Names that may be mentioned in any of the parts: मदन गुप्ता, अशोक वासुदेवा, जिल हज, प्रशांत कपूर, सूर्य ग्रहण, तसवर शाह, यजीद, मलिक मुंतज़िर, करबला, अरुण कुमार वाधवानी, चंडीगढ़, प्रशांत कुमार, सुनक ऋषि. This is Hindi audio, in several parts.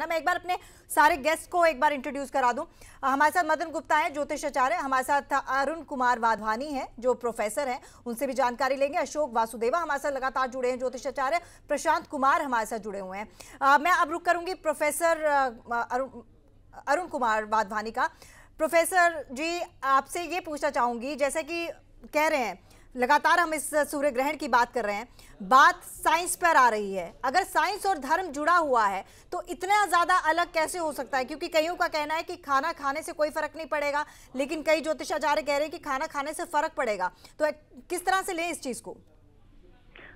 ना मैं एक बार अपने सारे गेस्ट को एक बार इंट्रोड्यूस करा दूं। हमारे साथ मदन गुप्ता हैं, ज्योतिषाचार्य, हमारे साथ अरुण कुमार वाधवानी हैं जो प्रोफेसर हैं, उनसे भी जानकारी लेंगे। अशोक वासुदेवा हमारे साथ लगातार जुड़े हैं ज्योतिषाचार्य, प्रशांत कुमार हमारे साथ जुड़े हुए हैं। मैं अब रुक करूंगी प्रोफेसर अरुण कुमार वाधवानी का। प्रोफेसर जी, आपसे ये पूछना चाहूँगी, जैसे कि कह रहे हैं लगातार हम इस सूर्य ग्रहण की बात कर रहे हैं, बात साइंस पर आ रही है, अगर साइंस और धर्म जुड़ा हुआ है तो इतना ज़्यादा अलग कैसे हो सकता है? क्योंकि कईयों का कहना है कि खाना खाने से कोई फर्क नहीं पड़ेगा, लेकिन कई ज्योतिषाचार्य कह रहे हैं कि खाना खाने से फर्क पड़ेगा, तो किस तरह से लें इस चीज़ को?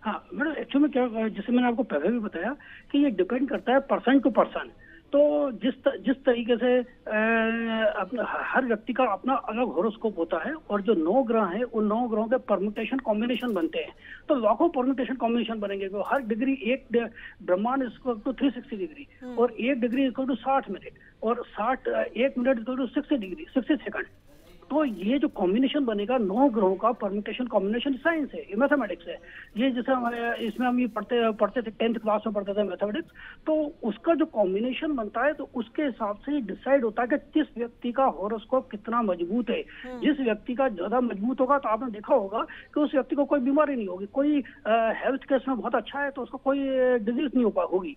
हाँ मैडम, एक्चुअली में क्या, जैसे मैंने आपको पहले भी बताया कि ये डिपेंड करता है पर्सन टू पर्सन। तो जिस तरीके से हर व्यक्ति का अपना अलग होरोस्कोप होता है और जो 9 ग्रह हैं उन 9 ग्रहों के परम्यूटेशन कॉम्बिनेशन बनते हैं, तो लाखों परम्यूटेशन कॉम्बिनेशन बनेंगे। तो हर डिग्री एक ब्रह्मांड इक्वल टू 360 डिग्री और एक डिग्री इक्वल टू 60 मिनट और 1 मिनट इक्वल टू 60 सेकंड। तो ये जो कॉम्बिनेशन बनेगा 9 ग्रहों का परम्यूटेशन कॉम्बिनेशन साइंस है, ये मैथमेटिक्स है। ये जैसे हमारे इसमें हम ये पढ़ते थे 10th क्लास में पढ़ते थे मैथमेटिक्स, तो उसका जो कॉम्बिनेशन बनता है तो उसके हिसाब से डिसाइड होता है कि किस व्यक्ति का होरोस्कोप कितना मजबूत है। जिस व्यक्ति का ज्यादा मजबूत होगा तो आपने देखा होगा कि उस व्यक्ति को कोई बीमारी नहीं होगी, कोई हेल्थ केस में बहुत अच्छा है तो उसको कोई डिजीज नहीं होगी।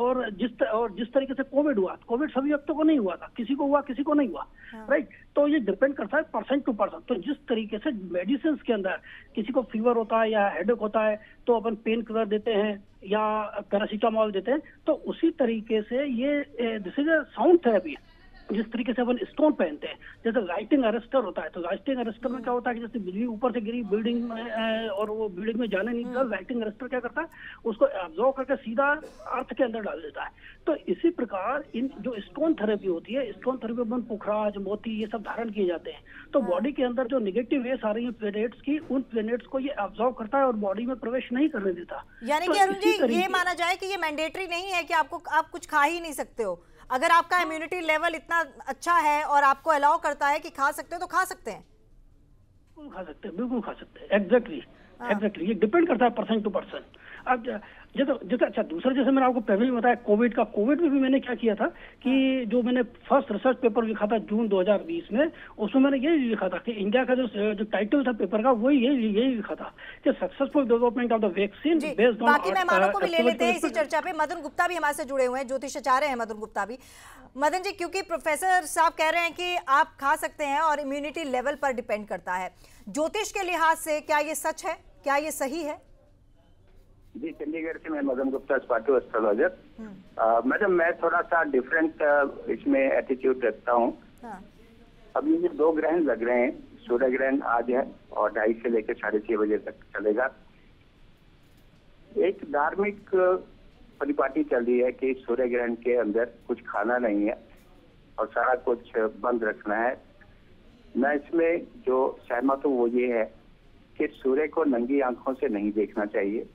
और जिस तरीके से कोविड हुआ, कोविड सभी व्यक्तियों को नहीं हुआ था, किसी को हुआ किसी को नहीं हुआ, राइट। तो ये डिपेंड करता है पर्सन टू पर्सन। तो जिस तरीके से मेडिसिन के अंदर किसी को फीवर होता है या हेडेक होता है तो अपन पेन किलर देते हैं या पैरासीटामोल देते हैं, तो उसी तरीके से ये this is a sound therapy. जिस तरीके से अपन स्टोन पहनते हैं, जैसे लाइटिंग अरेस्टर होता है, तो लाइटिंग अरेस्टर में क्या होता है कि जैसे बिजली ऊपर से गिरी बिल्डिंग में और वो बिल्डिंग में जाने नहीं देता, लाइटिंग अरेस्टर क्या करता है उसको एब्जॉर्व करके सीधा अर्थ के अंदर डाल देता है। तो इसी प्रकार इन जो स्टोन थेरेपी होती है, स्टोन थेरेपी अपन पुखराज मोती ये सब धारण किए जाते हैं, तो बॉडी के अंदर जो निगेटिव वेव्स आ रही है प्लेनेट्स की, उन प्लेनेट्स को ये एब्जॉर्व करता है और बॉडी में प्रवेश नहीं करने देता। यानी कि अरुण जी, ये माना जाए कि ये मैंडेटरी नहीं है कि आपको आप कुछ खा ही नहीं सकते हो, अगर आपका इम्यूनिटी लेवल इतना अच्छा है और आपको अलाउ करता है कि खा सकते हो तो खा सकते हैं। खा सकते हैं, बिल्कुल खा सकते हैं। एग्जैक्टली, ये डिपेंड करता है पर्सन टू पर्सन। अब जैसे अच्छा दूसरा, जैसे मैंने आपको पहले भी बताया कोविड का, कोविड में भी मैंने क्या किया था कि जो मैंने फर्स्ट रिसर्च पेपर लिखा था जून 2020 में, उसमें मैंने यही लिखा था कि इंडिया का जो टाइटल था पेपर का वही यही लिखा था कि successful development of the vaccine based on. बाकी मेहमानों को भी ले लेते हैं इसी चर्चा पे। मदन गुप्ता भी हमारे से जुड़े हुए हैं, ज्योतिषाचार्य हैं मदन गुप्ता भी। मदन जी, क्योंकि प्रोफेसर साहब कह रहे हैं कि आप खा सकते हैं और इम्यूनिटी लेवल पर डिपेंड करता है, ज्योतिष के लिहाज से क्या ये सच है, क्या ये सही है? जी, चंडीगढ़ से मैं मदन गुप्ता, स्पाटो एस्ट्रोलॉजर। मैडम, मैं थोड़ा सा डिफरेंट इसमें एटीट्यूड रखता हूँ। अब ये 2 ग्रहण लग रहे हैं, सूर्य ग्रहण आज है और 2:30 से लेकर 6:30 बजे तक चलेगा। एक धार्मिक परिपाटी चल रही है कि सूर्य ग्रहण के अंदर कुछ खाना नहीं है और सारा कुछ बंद रखना है। मैं इसमें जो सहमत हूँ वो ये है कि सूर्य को नंगी आंखों से नहीं देखना चाहिए,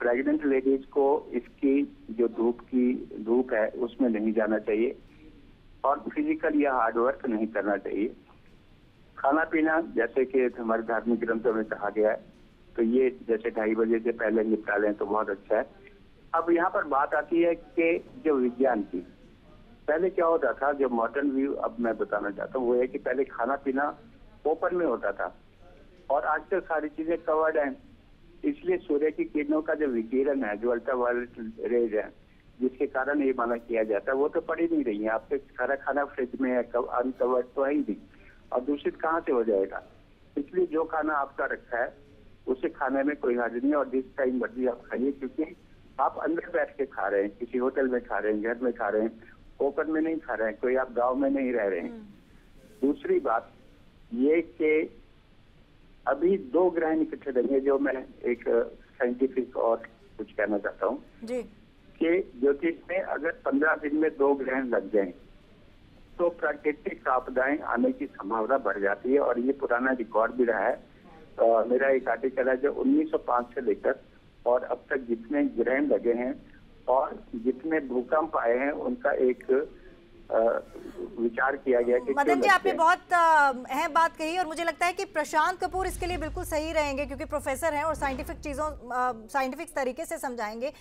प्रेग्नेंट लेडीज को इसकी जो धूप है उसमें नहीं जाना चाहिए और फिजिकल या हार्ड वर्क नहीं करना चाहिए। खाना पीना जैसे कि हमारे धार्मिक ग्रंथों में कहा गया है, तो ये जैसे 2:30 बजे से पहले निपटा लें तो बहुत अच्छा है। अब यहाँ पर बात आती है कि जो विज्ञान की, पहले क्या होता था, जो मॉडर्न व्यू अब मैं बताना चाहता हूँ वो है कि पहले खाना पीना ओपन में होता था और आजकल सारी चीजें कवर्ड हैं, इसलिए सूर्य की किरणों का जो विकिरण है, जो अल्ट्रावायलेट रेज है, जिसके कारण ये माना किया जाता है, वो तो पड़ी नहीं रही है। आपके सारा खाना फ्रिज में है, अनकवर्ड तो है ही नहीं, और दूषित कहाँ से हो जाएगा? इसलिए जो खाना आपका रखा है उसे खाने में कोई हाजिर नहीं, और जिस टाइम मर्जी आप खाइए, क्योंकि आप अंदर बैठ के खा रहे हैं, किसी होटल में खा रहे हैं, घर में खा रहे हैं, ओपन में नहीं खा रहे हैं, कोई आप गाँव में नहीं रह रहे हैं। दूसरी बात ये कि अभी 2 ग्रहण इकट्ठे रहेंगे, जो मैं एक साइंटिफिक और कुछ कहना चाहता हूँ कि ज्योतिष में अगर 15 दिन में 2 ग्रहण लग जाएं तो प्राकृतिक आपदाएं आने की संभावना बढ़ जाती है, और ये पुराना रिकॉर्ड भी रहा है। मेरा एक आर्टिकल है जो 1905 से लेकर और अब तक जितने ग्रहण लगे हैं और जितने भूकंप आए हैं उनका एक विचार किया गया। मदन जी, आपने बहुत अहम बात कही और मुझे लगता है कि प्रशांत कपूर इसके लिए बिल्कुल सही रहेंगे, क्योंकि प्रोफेसर हैं और साइंटिफिक तरीके से समझाएंगे।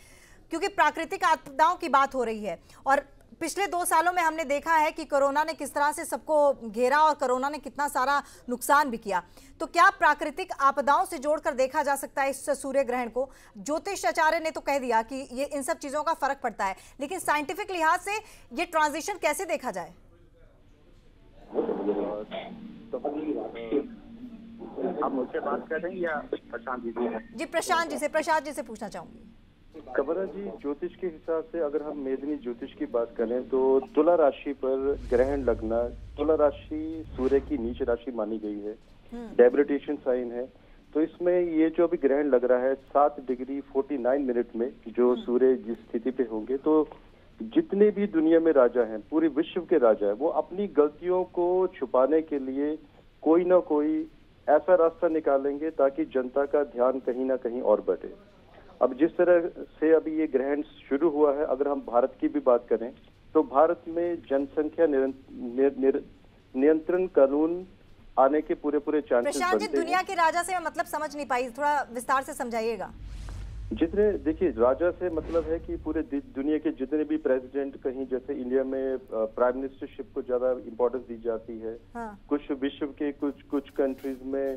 क्योंकि प्राकृतिक आपदाओं की बात हो रही है और पिछले 2 सालों में हमने देखा है कि कोरोना ने किस तरह से सबको घेरा और कोरोना ने कितना सारा नुकसान भी किया। तो क्या प्राकृतिक आपदाओं से जोड़कर देखा जा सकता है इस सूर्य ग्रहण को? ज्योतिष आचार्य ने तो कह दिया कि ये इन सब चीज़ों का फर्क पड़ता है, लेकिन साइंटिफिक लिहाज से ये ट्रांजिशन कैसे देखा जाए? आप मुझसे बात कर रहे हैं या प्रशांत जी? जी प्रशांत जी से पूछना चाहूँगी। कबरा जी, ज्योतिष के हिसाब से अगर हम मेदनी ज्योतिष की बात करें तो तुला राशि पर ग्रहण लगना, तुला राशि सूर्य की नीच राशि मानी गई है, डेबिलिटेशन साइन है। तो इसमें ये जो अभी ग्रहण लग रहा है 7 डिग्री 49 मिनट में जो सूर्य जिस स्थिति पे होंगे, तो जितने भी दुनिया में राजा हैं, पूरे विश्व के राजा हैं, वो अपनी गलतियों को छुपाने के लिए कोई ना कोई ऐसा रास्ता निकालेंगे ताकि जनता का ध्यान कहीं ना कहीं और बढ़े। अब जिस तरह से अभी ये ग्रहण शुरू हुआ है, अगर हम भारत की भी बात करें तो भारत में जनसंख्या नियंत्रण कानून आने के पूरे चांसेस बनते हैं। दुनिया के राजा से मैं मतलब समझ नहीं पाई, थोड़ा विस्तार से समझाइएगा। जितने देखिए राजा से मतलब है कि पूरे दुनिया के जितने भी प्रेसिडेंट, कहीं जैसे इंडिया में प्राइम मिनिस्टरशिप को ज्यादा इम्पोर्टेंस दी जाती है, कुछ विश्व के कुछ कंट्रीज में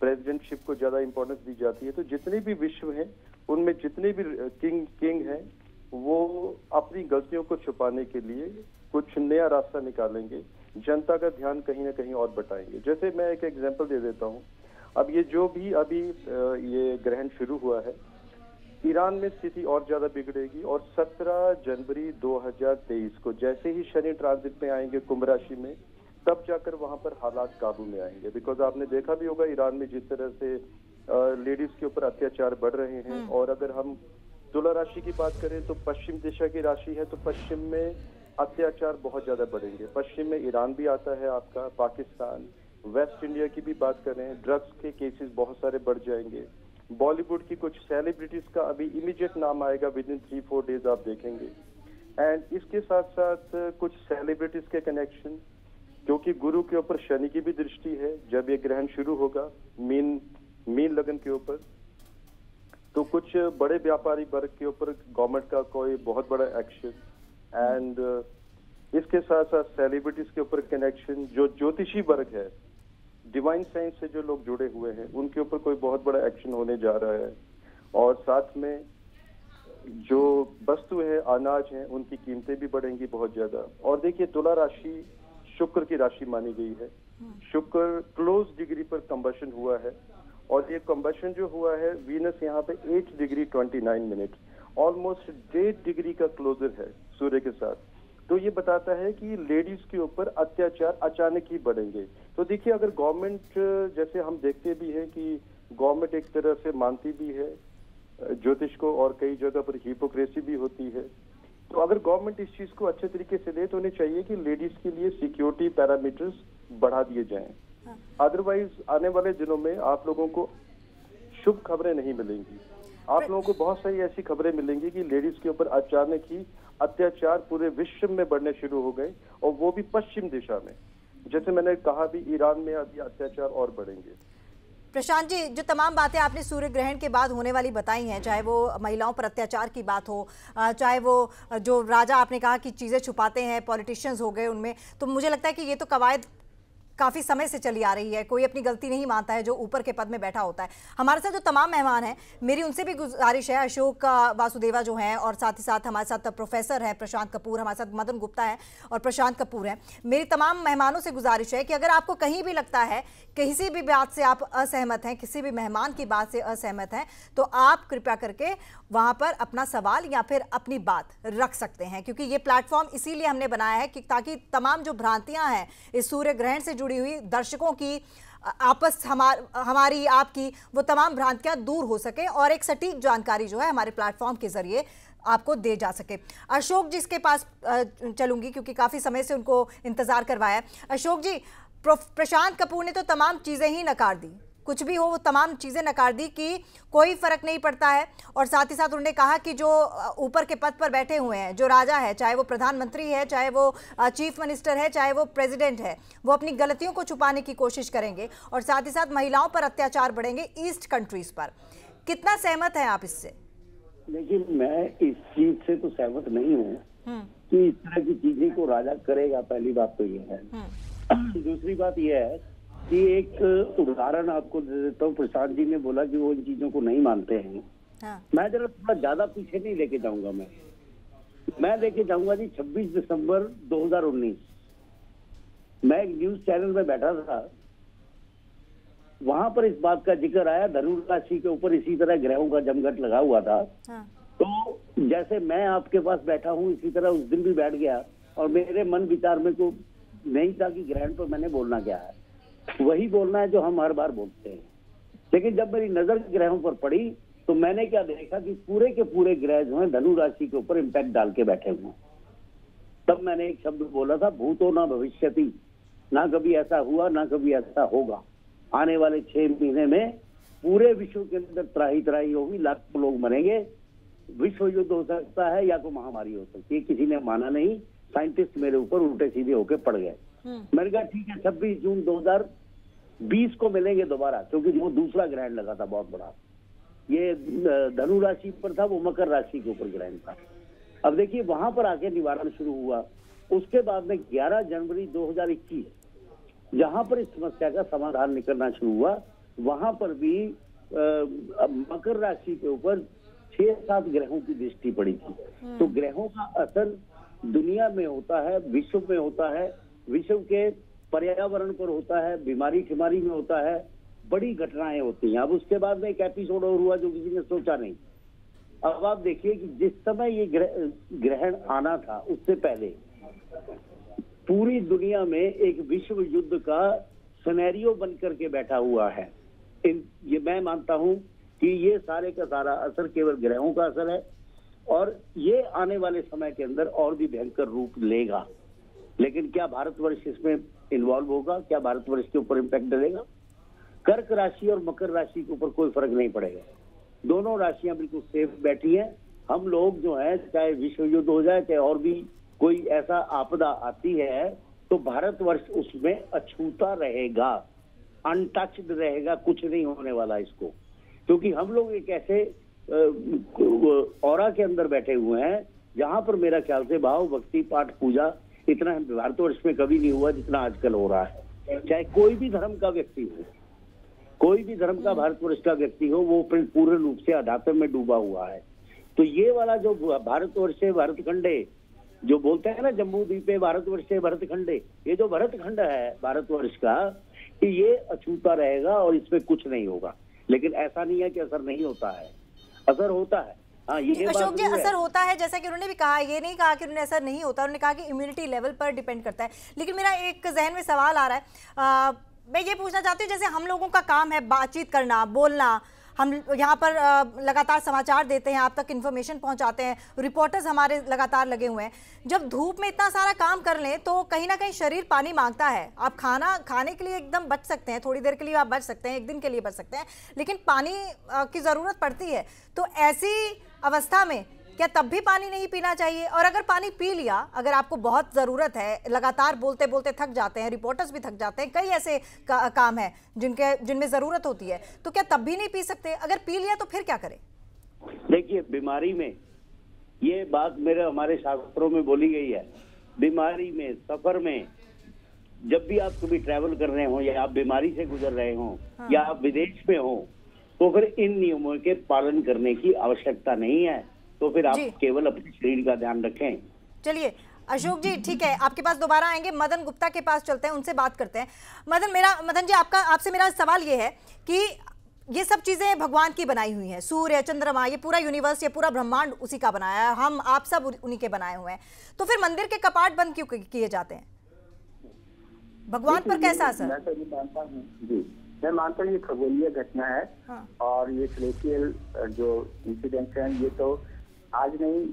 प्रेसिडेंटशिप को ज्यादा इम्पोर्टेंस दी जाती है। तो जितने भी विश्व हैं उनमें जितने भी किंग हैं वो अपनी गलतियों को छुपाने के लिए कुछ नया रास्ता निकालेंगे, जनता का ध्यान कहीं ना कहीं और बटाएंगे। जैसे मैं एक एग्जांपल दे देता हूँ, अब ये जो भी अभी ये ग्रहण शुरू हुआ है, ईरान में स्थिति और ज्यादा बिगड़ेगी और 17 जनवरी 2023 को जैसे ही शनि ट्रांजिट में आएंगे कुंभ राशि में, तब जाकर वहां पर हालात काबू में आएंगे। बिकॉज आपने देखा भी होगा ईरान में जिस तरह से लेडीज के ऊपर अत्याचार बढ़ रहे हैं। और अगर हम तुला राशि की बात करें तो पश्चिम दिशा की राशि है, तो पश्चिम में अत्याचार बहुत ज्यादा बढ़ेंगे। पश्चिम में ईरान भी आता है, आपका पाकिस्तान, वेस्ट इंडिया की भी बात करें, ड्रग्स के केसेस बहुत सारे बढ़ जाएंगे। बॉलीवुड की कुछ सेलिब्रिटीज का अभी इमीडिएट नाम आएगा, विदिन 3-4 डेज आप देखेंगे। एंड इसके साथ साथ कुछ सेलिब्रिटीज के कनेक्शन, क्योंकि गुरु के ऊपर शनि की भी दृष्टि है जब ये ग्रहण शुरू होगा मीन लगन के ऊपर, तो कुछ बड़े व्यापारी वर्ग के ऊपर गवर्नमेंट का कोई बहुत बड़ा एक्शन, एंड इसके साथ साथ सेलिब्रिटीज के ऊपर कनेक्शन, जो ज्योतिषी वर्ग है, डिवाइन साइंस से जो लोग जुड़े हुए हैं उनके ऊपर कोई बहुत बड़ा एक्शन होने जा रहा है। और साथ में जो वस्तु है, अनाज है, उनकी कीमतें भी बढ़ेंगी बहुत ज्यादा। और देखिए तुला राशि शुक्र की राशि मानी गई है, शुक्र क्लोज डिग्री पर कंबशन हुआ है और ये कंबशन जो हुआ है वीनस यहाँ पे 8 डिग्री 29 मिनट, ऑलमोस्ट 1.5 डिग्री का क्लोजर है सूर्य के साथ। तो ये बताता है कि लेडीज के ऊपर अत्याचार अचानक ही बढ़ेंगे। तो देखिए अगर गवर्नमेंट, जैसे हम देखते भी हैं कि गवर्नमेंट एक तरह से मानती भी है ज्योतिष को और कई जगह पर हिपोक्रेसी भी होती है, तो अगर गवर्नमेंट इस चीज को अच्छे तरीके से ले तो उन्हें चाहिए कि लेडीज के लिए सिक्योरिटी पैरामीटर्स बढ़ा दिए जाएं। अदरवाइज आने वाले दिनों में आप लोगों को शुभ खबरें नहीं मिलेंगी, आप लोगों को बहुत सारी ऐसी खबरें मिलेंगी कि लेडीज के ऊपर अचानक ही अत्याचार पूरे विश्व में बढ़ने शुरू हो गए, और वो भी पश्चिम दिशा में। जैसे मैंने कहा भी, ईरान में अभी अत्याचार और बढ़ेंगे। प्रशांत जी, जो तमाम बातें आपने सूर्य ग्रहण के बाद होने वाली बताई हैं, चाहे वो महिलाओं पर अत्याचार की बात हो, चाहे वो जो राजा आपने कहा कि चीज़ें छुपाते हैं, पॉलिटिशियंस हो गए उनमें, तो मुझे लगता है कि ये तो कवायद काफ़ी समय से चली आ रही है। कोई अपनी गलती नहीं मानता है जो ऊपर के पद में बैठा होता है। हमारे साथ जो तमाम मेहमान हैं, मेरी उनसे भी गुजारिश है, अशोक वासुदेवा जो हैं और साथ ही साथ हमारे साथ प्रोफेसर हैं प्रशांत कपूर, हमारे साथ मदन गुप्ता हैं और प्रशांत कपूर हैं। मेरी तमाम मेहमानों से गुजारिश है कि अगर आपको कहीं भी लगता है किसी भी बात से आप असहमत हैं, किसी भी मेहमान की बात से असहमत हैं, तो आप कृपया करके वहाँ पर अपना सवाल या फिर अपनी बात रख सकते हैं, क्योंकि ये प्लेटफॉर्म इसीलिए हमने बनाया है कि ताकि तमाम जो भ्रांतियाँ हैं इस सूर्य ग्रहण से जुड़ी हुई, दर्शकों की आपस हमारी आपकी, वो तमाम भ्रांतियां दूर हो सके और एक सटीक जानकारी जो है हमारे प्लेटफॉर्म के जरिए आपको दे जा सके। अशोक जी के पास चलूंगी क्योंकि काफ़ी समय से उनको इंतज़ार करवाया है। अशोक जी, प्रशांत कपूर ने तो तमाम चीज़ें ही नकार दी, कुछ भी हो वो तमाम चीज़ें नकार दी कि कोई फ़र्क नहीं पड़ता है, और साथ ही साथ उन्होंने कहा कि जो ऊपर के पद पर बैठे हुए हैं, जो राजा है, चाहे वो प्रधानमंत्री है, चाहे वो चीफ मिनिस्टर है, चाहे वो प्रेसिडेंट है, वो अपनी गलतियों को छुपाने की कोशिश करेंगे और साथ ही साथ महिलाओं पर अत्याचार बढ़ेंगे ईस्ट कंट्रीज़ पर। कितना सहमत हैं आप इससे? लेकिन मैं इस चीज से तो सहमत नहीं हूँ कि इस तरह की चीजें को राजा करेगा, पहली बात तो ये है। दूसरी बात यह है कि एक उदाहरण आपको दे देता हूँ। प्रशांत जी ने बोला कि वो इन चीजों को नहीं मानते हैं। मैं जरा थोड़ा ज्यादा पीछे नहीं लेके जाऊंगा, मैं लेके जाऊंगा जी 26 दिसंबर 2019। मैं एक न्यूज चैनल में बैठा था, वहां पर इस बात का जिक्र आया, धनु राशि के ऊपर इसी तरह ग्रहों का जमघट लगा हुआ था। तो जैसे मैं आपके पास बैठा हूँ इसी तरह उस दिन भी बैठ गया और मेरे मन विचार में को नहीं था कि ग्रहण पर मैंने बोलना क्या है, वही बोलना है जो हम हर बार बोलते हैं। लेकिन जब मेरी नजर ग्रहों पर पड़ी तो मैंने क्या देखा कि पूरे के पूरे ग्रह जो है धनु राशि के ऊपर इम्पैक्ट डाल के बैठे हुए। तब मैंने एक शब्द बोला था, भूतो न भविष्यति, ना कभी ऐसा हुआ ना कभी ऐसा होगा। आने वाले 6 महीने में पूरे विश्व के अंदर त्राही त्राही होगी, लाखों लोग मरेंगे, विश्व युद्ध हो सकता है या कोई महामारी हो सकती है। किसी ने माना नहीं, साइंटिस्ट मेरे ऊपर उल्टे सीधे होके पड़ गए। मैंने कहा ठीक है, 26 जून 2020 को मिलेंगे दोबारा, क्योंकि वो दूसरा ग्रहण लगा था बहुत बड़ा। ये धनु राशि पर था, वो मकर राशि के ऊपर ग्रहण था। अब देखिए वहां पर आके निवारण शुरू हुआ। उसके बाद में 11 जनवरी 2021 जहां पर इस समस्या का समाधान निकलना शुरू हुआ, वहां पर भी मकर राशि के ऊपर 6-7 ग्रहों की दृष्टि पड़ी थी। तो ग्रहों का असर दुनिया में होता है, विश्व में होता है, विश्व के पर्यावरण पर होता है, बीमारी ठिमारी में होता है, बड़ी घटनाएं होती हैं। अब उसके बाद में एक एपिसोड और हुआ जो किसी ने सोचा नहीं। अब आप देखिए कि जिस समय ये ग्रहण आना था उससे पहले पूरी दुनिया में एक विश्व युद्ध का सिनेरियो बन करके बैठा हुआ है। ये मैं मानता हूं कि ये सारे का सारा असर केवल ग्रहों का असर है और ये आने वाले समय के अंदर और भी भयंकर रूप लेगा। लेकिन क्या भारतवर्ष इसमें इन्वॉल्व होगा? क्या भारतवर्ष के ऊपर इम्पैक्ट डलेगा? कर्क राशि और मकर राशि के ऊपर कोई फर्क नहीं पड़ेगा, दोनों राशियां बिल्कुल सेफ बैठी हैं। हम लोग जो है चाहे विश्व युद्ध हो जाए, चाहे और भी कोई ऐसा आपदा आती है, तो भारतवर्ष उसमें अछूता रहेगा, अनटच्ड रहेगा, कुछ नहीं होने वाला इसको। क्योंकि हम लोग एक ऐसे औरा के अंदर बैठे हुए हैं जहां पर मेरा ख्याल से भाव भक्ति पाठ पूजा इतना भारतवर्ष में कभी नहीं हुआ जितना आजकल हो रहा है। चाहे कोई भी धर्म का व्यक्ति हो, कोई भी धर्म का भारतवर्ष का व्यक्ति हो, वो पूर्ण रूप से अध्यात्म में डूबा हुआ है। तो ये वाला जो भारतवर्ष से भारतखंडे जो बोलते हैं ना, जम्मू द्वीपे भारतवर्ष से भारतखंडे, ये जो भारतखंड है भारतवर्ष का, ये अछूता रहेगा और इसमें कुछ नहीं होगा। लेकिन ऐसा नहीं है कि असर नहीं होता है, असर होता है। हाँ, ये अशोक जी असर होता है, जैसा कि उन्होंने भी कहा, ये नहीं कहा कि उन्होंने असर नहीं होता, उन्होंने कहा कि इम्यूनिटी लेवल पर डिपेंड करता है। लेकिन मेरा एक जहन में सवाल आ रहा है, मैं ये पूछना चाहती हूँ, जैसे हम लोगों का काम है बातचीत करना, बोलना, हम यहाँ पर लगातार समाचार देते हैं, आप तक इन्फॉर्मेशन पहुँचाते हैं, रिपोर्टर्स हमारे लगातार लगे हुए हैं। जब धूप में इतना सारा काम कर लें तो कहीं ना कहीं शरीर पानी मांगता है। आप खाना खाने के लिए एकदम बच सकते हैं, थोड़ी देर के लिए आप बच सकते हैं, एक दिन के लिए बच सकते हैं, लेकिन पानी की ज़रूरत पड़ती है। तो ऐसी अवस्था में क्या तब भी पानी नहीं पीना चाहिए? और अगर पानी पी लिया, अगर आपको बहुत ज़रूरत है, लगातार बोलते बोलते थक जाते हैं, रिपोर्टर्स भी थक जाते हैं, कई ऐसे काम है जिनमें ज़रूरत होती है, तो क्या तब भी नहीं पी सकते? अगर पी लिया तो फिर क्या करें? देखिए बीमारी में, ये बात मेरे हमारे शास्त्रों में बोली गई है, बीमारी में, सफर में, जब भी आप कभी ट्रैवल कर रहे हो या आप बीमारी से गुजर रहे हो, हाँ, या आप विदेश में हो, तो फिर इन नियमों के पालन करने की आवश्यकता नहीं है। तो फिर आप केवल अपने शरीर का ध्यान रखें। चलिए अशोक जी ठीक है, आपके पास दोबारा आएंगे, मदन गुप्ता के पास चलते हैं, उनसे बात करते हैं। मदन जी आपका, आपसे मेरा सवाल ये है कि ये सब चीज़ें भगवान की बनाई हुई हैं, सूर्य चंद्रमा, ये पूरा यूनिवर्स, ये पूरा ब्रह्मांड उसी का बनाया है, हम आप सब उन्हीं के बनाए हुए हैं, तो फिर मंदिर के कपाट बंद क्यों किए जाते हैं? भगवान पर कैसा असर? मैं मानता हूँ ये खगोलीय घटना है और ये स्पेशियल जो इंसिडेंट है ये तो आज नहीं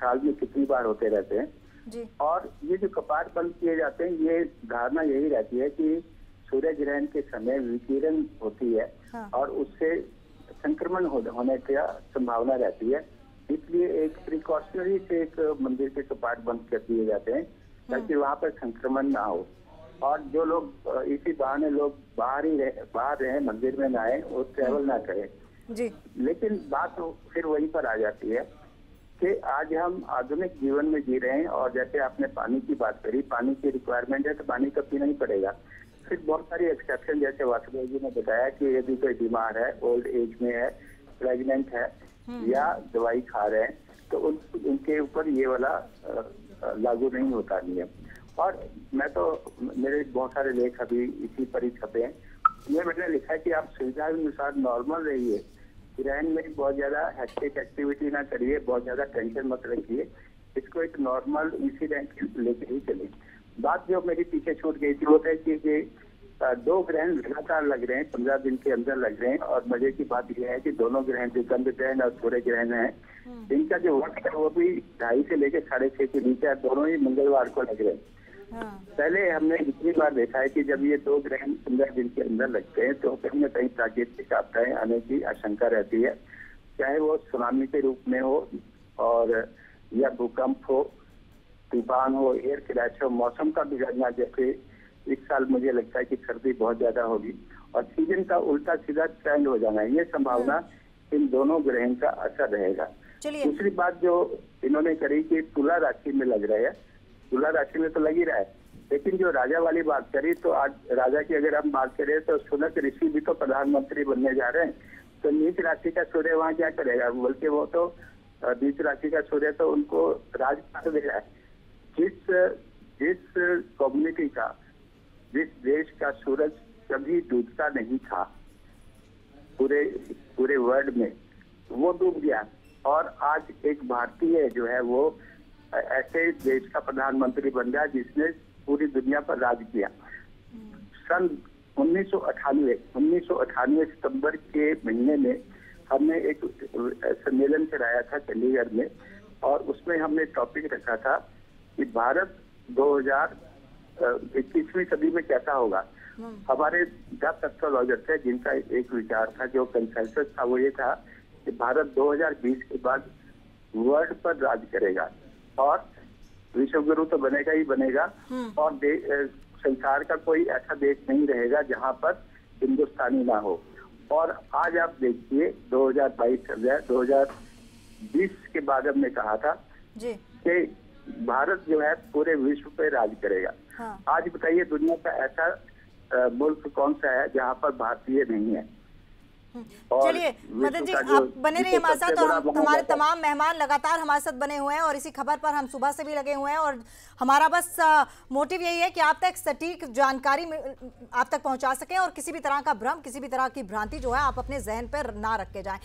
साल में कितनी बार होते रहते हैं जी। और ये जो कपाट बंद किए जाते हैं, ये धारणा यही रहती है कि सूर्य ग्रहण के समय विकिरण होती है, हाँ, और उससे संक्रमण होने की संभावना रहती है, इसलिए एक प्रिकॉशनरी से एक मंदिर के कपाट बंद कर दिए जाते हैं ताकि वहाँ पर संक्रमण ना हो। और जो लोग इसी बहाने लोग बाहर रहे, मंदिर में ना आए और ट्रेवल ना करें। जी। लेकिन बात फिर वहीं पर आ जाती है कि आज हम आधुनिक जीवन में जी रहे हैं और जैसे आपने पानी की बात करी, पानी की रिक्वायरमेंट है तो पानी तो पीना ही पड़ेगा। फिर बहुत सारी एक्सेप्शन, जैसे वासुदेव जी ने बताया कि यदि कोई बीमार है, ओल्ड एज में है, प्रेगनेंट है या दवाई खा रहे हैं तो उनके ऊपर ये वाला लागू नहीं होता नियम। और मैं तो मेरे बहुत सारे लेख अभी इसी पर ही छपे हैं, ये मैंने लिखा है कि आप सुविधा अनुसार नॉर्मल रहिए, ग्रहण में बहुत ज्यादा हेक्टिक एक्टिविटी ना करिए, बहुत ज्यादा टेंशन मत रखिए, इसको एक नॉर्मल इंसिडेंट लेके ही चले। बात जो मेरी पीछे छूट गई थी वो है कि दो ग्रहण लगातार लग रहे हैं, 15 दिन के अंदर लग रहे हैं और मजे की बात यह है कि दोनों ग्रहण जो चंद्र ग्रहण और सूर्य ग्रहण है इनका जो वक्त है वो भी 2:30 से लेकर 6:30 के बीच है, दोनों ही मंगलवार को लग रहे हैं। पहले हमने इतनी बार देखा है कि जब ये दो ग्रहण 15 दिन के अंदर लगते हैं तो कहीं ना कहीं प्राकृतिक आपदाएं आने की आशंका रहती है, चाहे वो सुनामी के रूप में हो और या भूकंप हो, तूफान हो, एयर क्रैश हो, मौसम का बिगड़ना। जैसे इस साल मुझे लगता है कि सर्दी बहुत ज्यादा होगी और सीजन का उल्टा सीधा ट्रेंड हो जाना, ये संभावना इन दोनों ग्रहण का असर रहेगा। दूसरी बात जो इन्होंने करी कि तुला राशि में लग रहे हैं, तुला राशि में तो लग ही रहा है, लेकिन जो राजा वाली बात करी तो आज राजा की अगर हम बात करें तो सुनक ऋषि भी तो प्रधानमंत्री बनने जा रहे हैं, तो नीच राशि का सूर्य वहाँ क्या करेगा, बल्कि वो तो नीच राशि का सूर्य तो उनको राज कर दे रहा है। जिस कम्युनिटी का, जिस देश का सूरज कभी डूबता नहीं था पूरे वर्ल्ड में, वो डूब गया और आज एक भारतीय जो है वो ऐसे देश का प्रधानमंत्री बन गया जिसने पूरी दुनिया पर राज किया। सन 1998 सितंबर के महीने में हमने एक सम्मेलन कराया था चंडीगढ़ में और उसमें हमने टॉपिक रखा था कि भारत 2021वीं सदी में कैसा होगा। हमारे 10 एस्ट्रोलॉजर थे जिनका एक विचार था, जो कंसेंसस था वो ये था कि भारत 2020 के बाद वर्ल्ड पर राज करेगा और विश्वगुरु तो बनेगा ही बनेगा और संसार का कोई ऐसा देश नहीं रहेगा जहां पर हिंदुस्तानी ना हो। और आज आप देखिए 2022 चल रहा है, 2020 के बाद हमने कहा था कि भारत जो है पूरे विश्व पे राज करेगा। हाँ। आज बताइए दुनिया का ऐसा मुल्क कौन सा है जहां पर भारतीय नहीं है। चलिए मदन जी, आप बने रहिए हमारे साथ, और हमारे तमाम मेहमान लगातार हमारे साथ बने हुए हैं और इसी खबर पर हम सुबह से भी लगे हुए हैं और हमारा बस मोटिव यही है कि आप तक सटीक जानकारी आप तक पहुंचा सकें और किसी भी तरह का भ्रम, किसी भी तरह की भ्रांति जो है आप अपने जहन पर ना रख के जाएं।